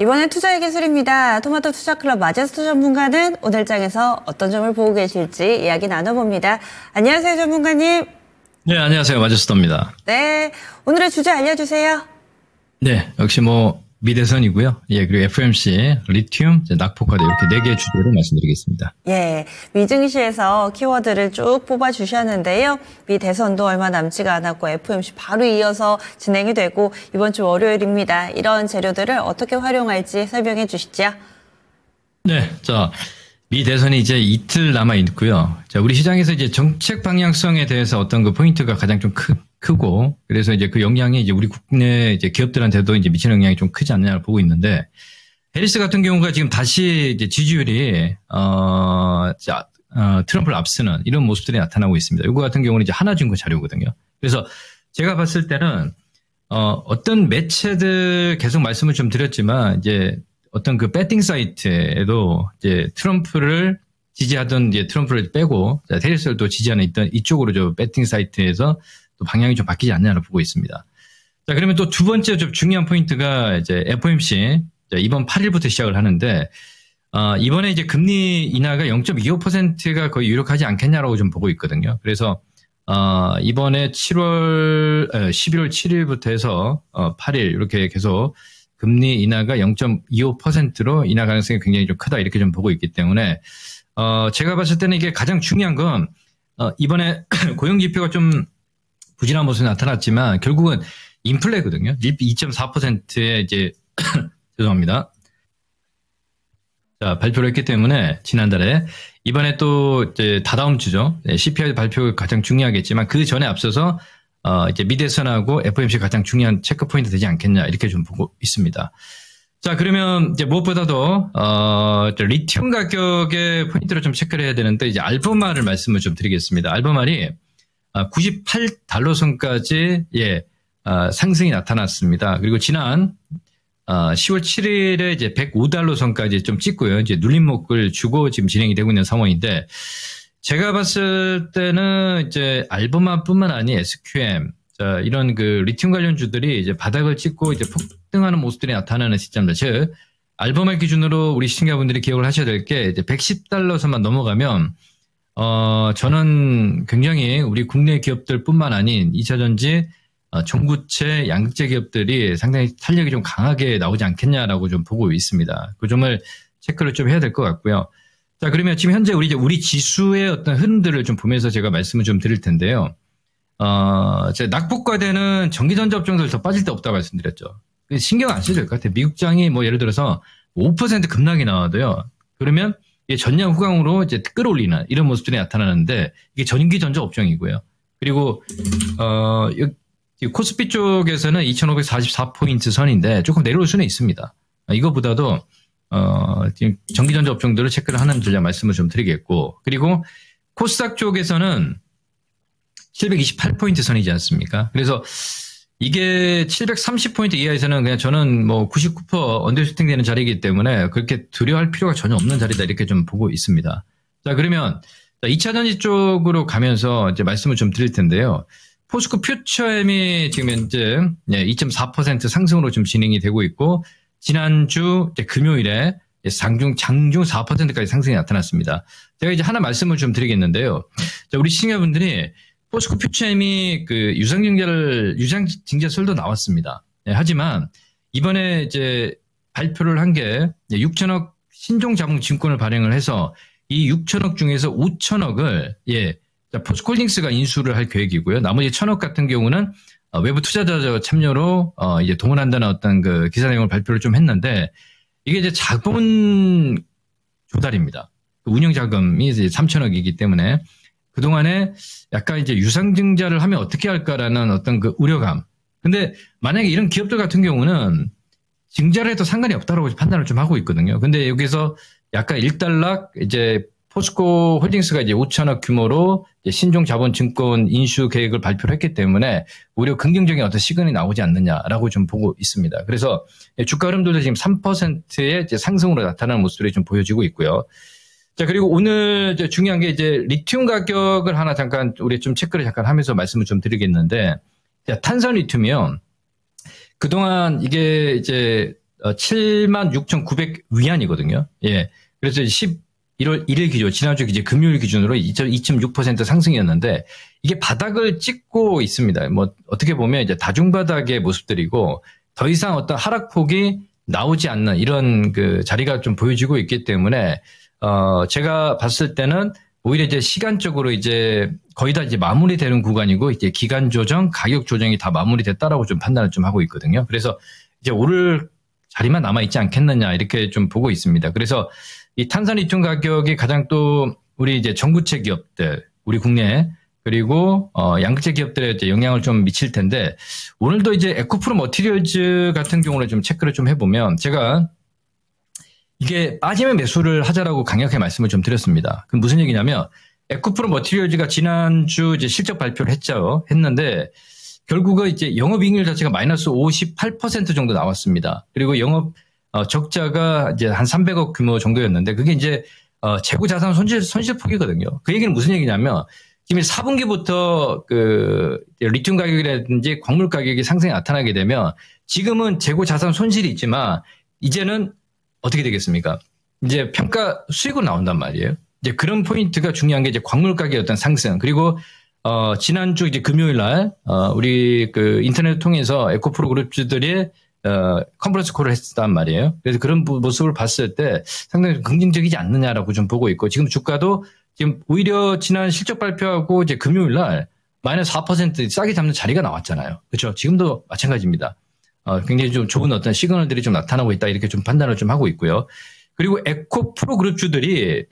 이번에 투자의 기술입니다. 토마토투자클럽 마제스터 전문가는 오늘장에서 어떤 점을 보고 계실지 이야기 나눠봅니다. 안녕하세요, 전문가님. 네, 안녕하세요. 마제스터입니다. 네, 오늘의 주제 알려주세요. 네, 역시 미대선이고요. 예, 그리고 FMC, 리튬, 낙폭화대 이렇게 4개의 주제로 말씀드리겠습니다. 예, 미증시에서 키워드를 쭉 뽑아주셨는데요. 미대선도 얼마 남지가 않았고 FOMC 바로 이어서 진행이 되고 이번 주 월요일입니다. 이런 재료들을 어떻게 활용할지 설명해 주시죠. 네, 자, 미대선이 이제 이틀 남아 있고요. 자, 우리 시장에서 이제 정책 방향성에 대해서 어떤 그 포인트가 가장 좀 크고, 그래서 이제 그 영향이 이제 우리 국내 이제 기업들한테도 이제 미치는 영향이 좀 크지 않느냐를 보고 있는데, 해리스 같은 경우가 지금 다시 이제 지지율이, 트럼프를 앞서는 이런 모습들이 나타나고 있습니다. 이거 같은 경우는 이제 하나증권 자료거든요. 그래서 제가 봤을 때는, 어떤 매체들 계속 말씀을 좀 드렸지만, 이제 어떤 그 배팅 사이트에도 이제 트럼프를 지지하던 이제 트럼프를 빼고, 해리스를 또 지지하는 있던 이쪽으로 저 배팅 사이트에서 또 방향이 좀 바뀌지 않냐를 보고 있습니다. 자, 그러면 또 두 번째 좀 중요한 포인트가 이제 FOMC, 이번 8일부터 시작을 하는데, 이번에 이제 금리 인하가 0.25%가 거의 유력하지 않겠냐라고 좀 보고 있거든요. 그래서, 이번에 11월 7일부터 해서, 8일, 이렇게 계속 금리 인하가 0.25%로 인하 가능성이 굉장히 좀 크다, 이렇게 좀 보고 있기 때문에, 제가 봤을 때는 이게 가장 중요한 건, 이번에 고용지표가 좀 부진한 모습이 나타났지만 결국은 인플레거든요. 2.4%의 이제 죄송합니다. 자, 발표를 했기 때문에 지난달에 이번에 또 이제 다다음 주죠. 네, CPI 발표가 가장 중요하겠지만 그 전에 앞서서 이제 미대선하고 FOMC 가장 중요한 체크 포인트 되지 않겠냐 이렇게 좀 보고 있습니다. 자, 그러면 이제 무엇보다도 리튬 가격의 포인트를 좀 체크를 해야 되는데 이제 알버말을 말씀을 좀 드리겠습니다. 알버말이 98달러 선까지, 상승이 나타났습니다. 그리고 지난, 10월 7일에 이제 105달러 선까지 좀 찍고요. 이제 눌림목을 주고 지금 진행이 되고 있는 상황인데, 제가 봤을 때는 이제 알버말 뿐만 아닌 SQM, 자, 이런 그 리튬 관련주들이 이제 바닥을 찍고 이제 폭등하는 모습들이 나타나는 시점들. 즉, 알버말 기준으로 우리 시청자분들이 기억을 하셔야 될 게 이제 110달러 선만 넘어가면 저는 굉장히 우리 국내 기업들 뿐만 아닌 2차전지, 전구체, 양극재 기업들이 상당히 탄력이 좀 강하게 나오지 않겠냐라고 좀 보고 있습니다. 그 점을 체크를 좀 해야 될 것 같고요. 자, 그러면 지금 현재 우리 지수의 어떤 흐름들을 좀 보면서 제가 말씀을 좀 드릴 텐데요. 제 낙폭과대는 전기전자 업종들 더 빠질 데 없다 말씀드렸죠. 신경 안 쓰셔도 될 것 같아요. 미국장이 예를 들어서 5% 급락이 나와도요. 그러면 이게 전년 후강으로 이제 끌어올리는 이런 모습들이 나타나는데 이게 전기전자 업종이고요. 그리고 코스피 쪽에서는 2,544포인트 선인데 조금 내려올 수는 있습니다. 이거보다도 지금 전기전자 업종들을 체크를 하는 전략 말씀을 좀 드리겠고, 그리고 코스닥 쪽에서는 728포인트 선이지 않습니까? 그래서 이게 730포인트 이하에서는 그냥 저는 99% 언더슈팅 되는 자리이기 때문에 그렇게 두려워할 필요가 전혀 없는 자리다 이렇게 좀 보고 있습니다. 자, 그러면 2차전지 쪽으로 가면서 이제 말씀을 좀 드릴 텐데요. 포스코 퓨처엠이 지금 현재 2.4% 상승으로 좀 진행이 되고 있고, 지난주 이제 금요일에 장중 4%까지 상승이 나타났습니다. 제가 이제 하나 말씀을 좀 드리겠는데요. 자, 우리 시청자분들이 포스코 퓨처엠이 그 유상증자설도 나왔습니다. 네, 하지만 이번에 이제 발표를 한 게 6천억 신종자본증권을 발행을 해서 이 6천억 중에서 5천억을 포스코홀딩스가 인수를 할 계획이고요. 나머지 1천억 같은 경우는 외부 투자자 참여로 이제 동원한다는 어떤 그 기사 내용을 발표를 좀 했는데 이게 이제 자본 조달입니다. 운영자금이 이제 3천억이기 때문에. 그동안에 약간 이제 유상증자를 하면 어떻게 할까라는 어떤 그 우려감. 근데 만약에 이런 기업들 같은 경우는 증자를 해도 상관이 없다라고 판단을 좀 하고 있거든요. 근데 여기서 약간 일단락 이제 포스코 홀딩스가 이제 5천억 규모로 이제 신종 자본 증권 인수 계획을 발표를 했기 때문에 오히려 긍정적인 어떤 시그널이 나오지 않느냐라고 좀 보고 있습니다. 그래서 주가 흐름들도 지금 3%의 이제 상승으로 나타나는 모습들이 좀 보여지고 있고요. 자, 그리고 오늘 이제 중요한 게 이제 리튬 가격을 하나 잠깐 우리 좀 체크를 잠깐 하면서 말씀을 좀 드리겠는데, 탄산 리튬이요. 그동안 이게 이제 76,900 위안이거든요. 예. 그래서 11월 1일 기준, 지난주 이제 금요일 기준으로 2.6% 상승이었는데 이게 바닥을 찍고 있습니다. 뭐 어떻게 보면 이제 다중바닥의 모습들이고 더 이상 어떤 하락폭이 나오지 않는 이런 그 자리가 좀 보여지고 있기 때문에 제가 봤을 때는 오히려 이제 시간적으로 이제 거의 다 이제 마무리되는 구간이고 이제 기간 조정, 가격 조정이 다 마무리됐다라고 좀 판단을 좀 하고 있거든요. 그래서 이제 오를 자리만 남아 있지 않겠느냐 이렇게 좀 보고 있습니다. 그래서 이 탄산리튬 가격이 가장 또 우리 이제 전구체 기업들, 우리 국내 그리고 양극재 기업들에 이제 영향을 좀 미칠 텐데 오늘도 이제 에코프로 머티리얼즈 같은 경우를 좀 체크를 좀 해보면 제가 이게 빠지면 매수를 하자라고 강력하게 말씀을 좀 드렸습니다. 그럼 무슨 얘기냐면 에코프로 머티리얼즈가 지난주 이제 실적 발표를 했죠. 했는데 결국은 이제 영업이익률 자체가 마이너스 58% 정도 나왔습니다. 그리고 영업 적자가 이제 한 300억 규모 정도였는데 그게 이제 재고 자산 손실폭이거든요. 그 얘기는 무슨 얘기냐면 지금 4분기부터 그 리튬 가격이라든지 광물 가격이 상승이 나타나게 되면 지금은 재고 자산 손실이 있지만 이제는 어떻게 되겠습니까? 이제 평가 수익으로 나온단 말이에요. 이제 그런 포인트가 중요한 게 이제 광물 가격의 어떤 상승 그리고 지난주 이제 금요일 날 우리 그 인터넷을 통해서 에코프로 그룹주들이 컨퍼런스 콜을 했단 말이에요. 그래서 그런 모습을 봤을 때 상당히 긍정적이지 않느냐라고 좀 보고 있고 지금 주가도 지금 오히려 지난 실적 발표하고 이제 금요일 날 마이너스 4% 싸게 잡는 자리가 나왔잖아요. 그렇죠? 지금도 마찬가지입니다. 굉장히 좀 좋은 어떤 시그널들이 좀 나타나고 있다 이렇게 좀 판단을 좀 하고 있고요. 그리고 에코프로 그룹주들이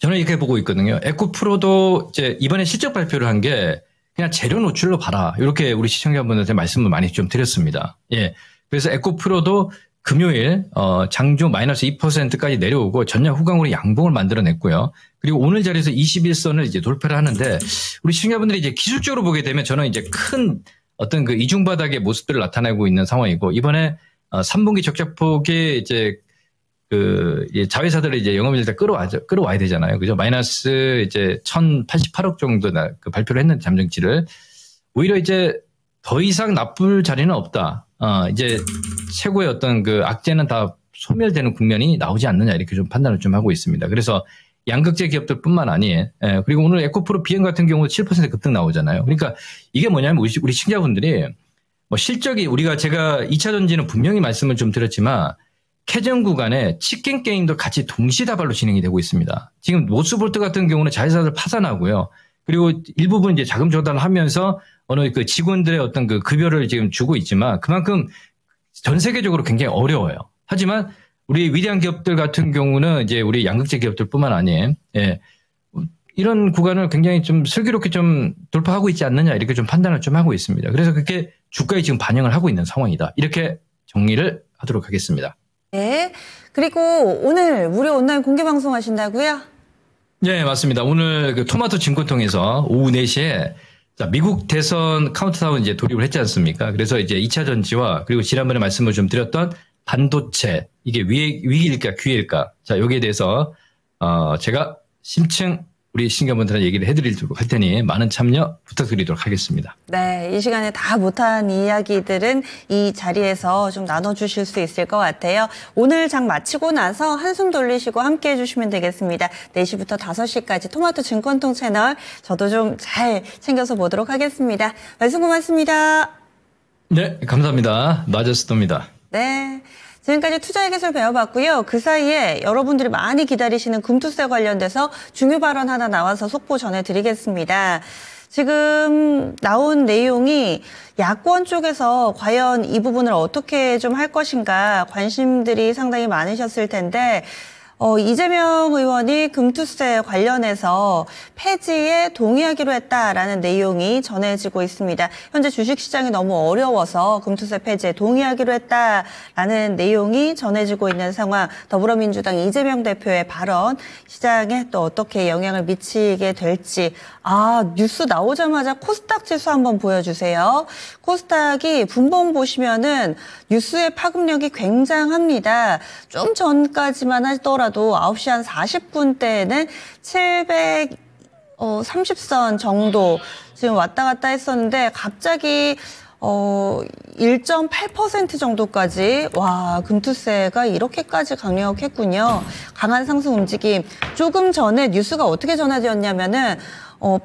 저는 이렇게 보고 있거든요. 에코프로도 이제 이번에 실적 발표를 한 게 그냥 재료 노출로 봐라. 이렇게 우리 시청자분들한테 말씀을 많이 좀 드렸습니다. 예. 그래서 에코프로도 금요일 장조 마이너스 2%까지 내려오고 전년 후강으로 양봉을 만들어냈고요. 그리고 오늘 자리에서 21선을 이제 돌파를 하는데 우리 시청자분들이 이제 기술적으로 보게 되면 저는 이제 큰 어떤 그 이중바닥의 모습들을 나타내고 있는 상황이고 이번에 3분기 적자폭이 이제 그 자회사들을 이제 영업이익을 끌어와야 되잖아요. 그죠? 마이너스 이제 1,088억 정도 그 발표를 했는데 잠정치를 오히려 이제 더 이상 나쁠 자리는 없다. 이제 최고의 어떤 그 악재는 다 소멸되는 국면이 나오지 않느냐 이렇게 좀 판단을 좀 하고 있습니다. 그래서 양극재 기업들 뿐만 아니에요. 예, 그리고 오늘 에코프로비엠 같은 경우도 7% 급등 나오잖아요. 그러니까 이게 뭐냐면 우리 시청자분들이 뭐 실적이 우리가 제가 2차 전지는 분명히 말씀을 좀 드렸지만 캐전 구간에 치킨 게임도 같이 동시다발로 진행이 되고 있습니다. 지금 노스볼트 같은 경우는 자회사들 파산하고요. 그리고 일부분 이제 자금 조달을 하면서 어느 그 직원들의 어떤 그 급여를 지금 주고 있지만 그만큼 전 세계적으로 굉장히 어려워요. 하지만 우리 위대한 기업들 같은 경우는 이제 우리 양극재 기업들뿐만 아니에요. 예. 이런 구간을 굉장히 좀 슬기롭게 좀 돌파하고 있지 않느냐 이렇게 좀 판단을 좀 하고 있습니다. 그래서 그게 주가에 지금 반영을 하고 있는 상황이다. 이렇게 정리를 하도록 하겠습니다. 네. 그리고 오늘 무료 온라인 공개 방송 하신다고요? 네, 맞습니다. 오늘 그 토마토증권통에서 오후 4시에 자, 미국 대선 카운트다운 이제 돌입을 했지 않습니까? 그래서 이제 2차 전지와 그리고 지난번에 말씀을 좀 드렸던 반도체 이게 위기일까 기회일까? 자, 여기에 대해서 제가 심층 우리 시청자분들한테 얘기를 해드리도록 할 테니 많은 참여 부탁드리도록 하겠습니다. 네, 이 시간에 다 못한 이야기들은 이 자리에서 좀 나눠주실 수 있을 것 같아요. 오늘 장 마치고 나서 한숨 돌리시고 함께해 주시면 되겠습니다. 4시부터 5시까지 토마토 증권통 채널 저도 좀 잘 챙겨서 보도록 하겠습니다. 말씀 고맙습니다. 네, 감사합니다. 마제스터입니다. 네. 지금까지 투자의 기술 배워봤고요. 그 사이에 여러분들이 많이 기다리시는 금투세 관련돼서 중요 발언 하나 나와서 속보 전해드리겠습니다. 지금 나온 내용이 야권 쪽에서 과연 이 부분을 어떻게 좀 할 것인가 관심들이 상당히 많으셨을 텐데 이재명 의원이 금투세 관련해서 폐지에 동의하기로 했다라는 내용이 전해지고 있습니다. 현재 주식시장이 너무 어려워서 금투세 폐지에 동의하기로 했다라는 내용이 전해지고 있는 상황. 더불어민주당 이재명 대표의 발언 시장에 또 어떻게 영향을 미치게 될지. 아, 뉴스 나오자마자 코스닥 지수 한번 보여주세요. 코스닥이 분봉 보시면은 뉴스의 파급력이 굉장합니다. 좀 전까지만 하더라도 9시 한 40분 때에는 730선 정도 지금 왔다 갔다 했었는데 갑자기 1.8% 정도까지, 와, 금투세가 이렇게까지 강력했군요. 강한 상승 움직임. 조금 전에 뉴스가 어떻게 전해졌냐면은,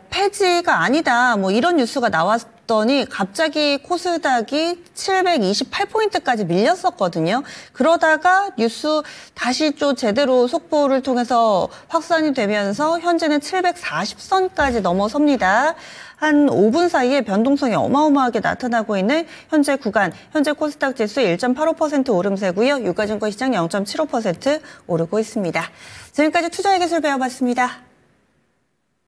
폐지가 아니다, 뭐 이런 뉴스가 나왔더니 갑자기 코스닥이 728포인트까지 밀렸었거든요. 그러다가 뉴스 다시 또 제대로 속보를 통해서 확산이 되면서 현재는 740선까지 넘어섭니다. 한 5분 사이에 변동성이 어마어마하게 나타나고 있는 현재 구간, 현재 코스닥 지수 1.85% 오름세고요. 유가증권시장 0.75% 오르고 있습니다. 지금까지 투자의 기술 배워봤습니다.